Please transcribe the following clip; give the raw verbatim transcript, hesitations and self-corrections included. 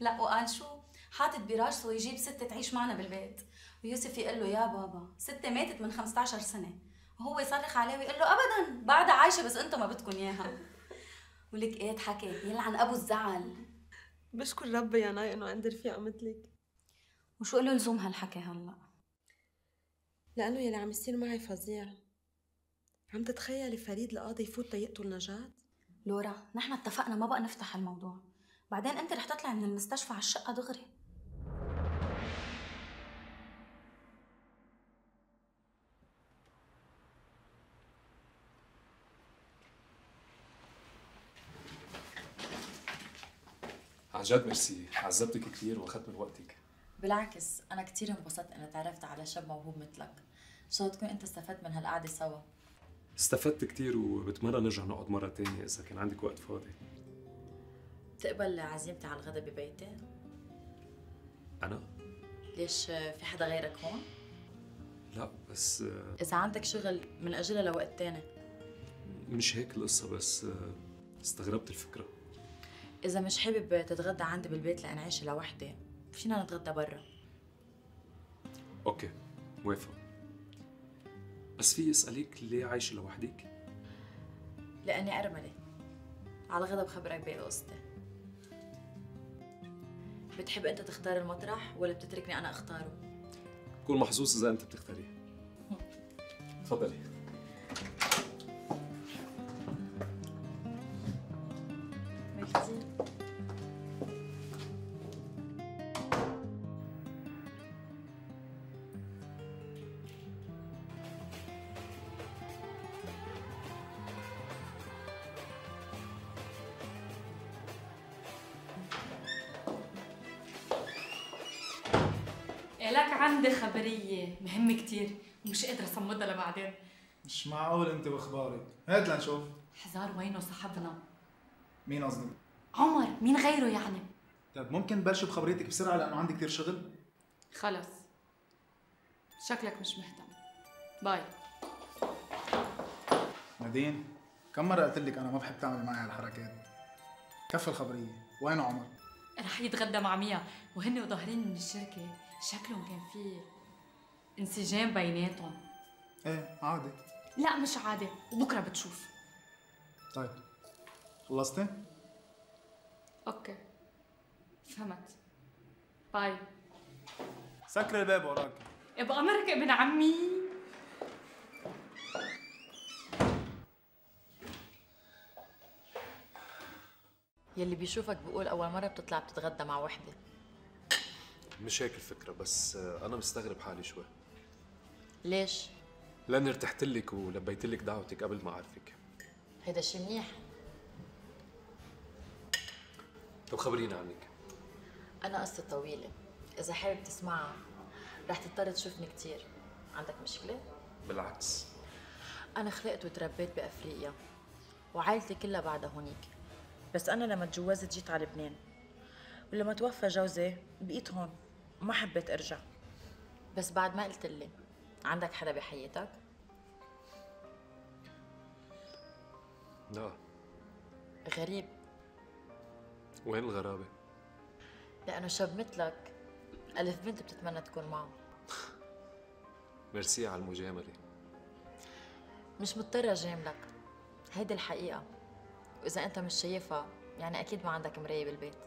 لا وقال شو؟ حاطط براسه يجيب ستة تعيش معنا بالبيت، ويوسف يقول له يا بابا ستة ماتت من خمسة عشر سنة، وهو يصرخ عليه ويقول له أبداً بعدها عايشة بس أنتم ما بدكم إياها. ولك إيه حكي يلعن أبو الزعل. بشكر ربي يا ناي إنه عندي رفيقة مثلك. وشو له لزوم هالحكي هلا؟ لأنه يلي عم يصير معي فظيع. عم تتخيلي فريد القاضي يفوت تيقتل نجاة؟ لورا نحن اتفقنا ما بقى نفتح هالموضوع، بعدين أنت رح تطلع من المستشفى على الشقة دغري. عن جد ميرسي، عذبتك كثير واخذت من وقتك. بالعكس انا كثير انبسطت اني تعرفت على شاب موهوب مثلك، ان شاء الله تكون انت استفدت من هالقعده سوا. استفدت كثير وبتمنى نرجع نقعد مره ثانيه اذا كان عندك وقت فاضي. بتقبل عزيمتي على الغداء ببيتي؟ انا؟ ليش في حدا غيرك هون؟ لا بس اذا عندك شغل بنأجلها لوقت ثاني. مش هيك القصه، بس استغربت الفكره. إذا مش حابب تتغدى عندي بالبيت لأن عايشة لوحدي، فينا نتغدى برا. أوكي، موافق. بس في أسألك ليه عايشة لوحدك؟ لأني أرملة. على الغدا بخبرك باقي قصتي. بتحب أنت تختار المطرح ولا بتتركني أنا أختاره؟ بكون محظوظ إذا أنت بتختاريه. تفضلي. لك عندي خبرية مهمة كتير ومش قادرة صمدها لبعدين. مش معقول انت واخبارك، هات لنشوف. حزار وينه صاحبنا؟ مين قصدك؟ عمر، مين غيره يعني؟ طب ممكن تبلش بخبريتك بسرعة لأنه عندي كتير شغل؟ خلص شكلك مش مهتم، باي. نادين، كم مرة قلت لك أنا ما بحب تعمل معي هالحركات؟ كفي الخبرية، وين عمر؟ رح يتغدى مع ميا وهن وظاهرين من الشركة، شكلهم كان في انسجام بيناتهم. ايه عادي. لا مش عادي، وبكره بتشوف. طيب خلصتي؟ اوكي فهمت، باي. سكر الباب وراك. ابقى مرك ابن عمي. يلي بيشوفك بيقول اول مره بتطلع بتتغدى مع وحده. مش هيك الفكرة، بس أنا مستغرب حالي شوي. ليش؟ لأني ارتحت لك ولبيت لك دعوتك قبل ما أعرفك. هيدا شي منيح. طب خبريني عنك. أنا قصة طويلة، إذا حابب تسمعها رح تضطر تشوفني كتير. عندك مشكلة؟ بالعكس. أنا خلقت وتربيت بأفريقيا وعائلتي كلها بعدها هونيك، بس أنا لما تجوزت جيت على لبنان، ولما توفى جوزي بقيت هون ما حبيت ارجع. بس بعد ما قلت لي عندك حدا بحياتك؟ لا. غريب. وين الغرابة؟ لأنه شاب مثلك ألف بنت بتتمنى تكون معه. ميرسي على المجاملة. مش مضطرة جاملك، هيدي الحقيقة، وإذا أنت مش شايفها يعني أكيد ما عندك مراية بالبيت.